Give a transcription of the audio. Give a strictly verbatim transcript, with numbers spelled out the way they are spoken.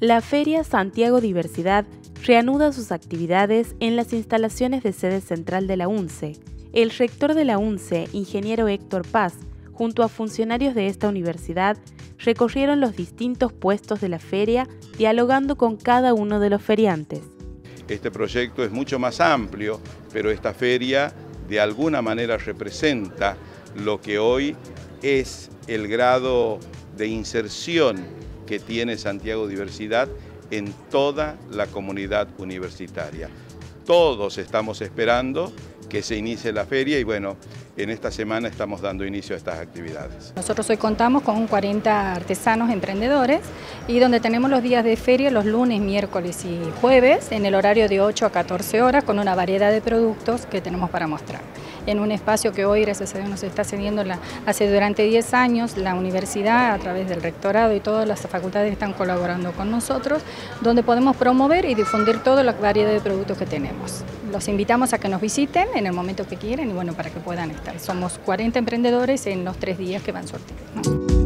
La Feria Santiago Diversidad reanuda sus actividades en las instalaciones de sede central de la UNSE. El rector de la UNSE, ingeniero Héctor Paz, junto a funcionarios de esta universidad, recorrieron los distintos puestos de la feria, dialogando con cada uno de los feriantes. Este proyecto es mucho más amplio, pero esta feria de alguna manera representa lo que hoy es el grado de inserción que tiene Santiago Diversidad en toda la comunidad universitaria. Todos estamos esperando que se inicie la feria y bueno, en esta semana estamos dando inicio a estas actividades. Nosotros hoy contamos con cuarenta artesanos emprendedores y donde tenemos los días de feria los lunes, miércoles y jueves en el horario de ocho a catorce horas con una variedad de productos que tenemos para mostrar. En un espacio que hoy, gracias a Dios, nos está cediendo la, hace durante diez años, la universidad a través del rectorado y todas las facultades están colaborando con nosotros, donde podemos promover y difundir toda la variedad de productos que tenemos. Los invitamos a que nos visiten en el momento que quieran y bueno, para que puedan estar. Somos cuarenta emprendedores en los tres días que van sorteando.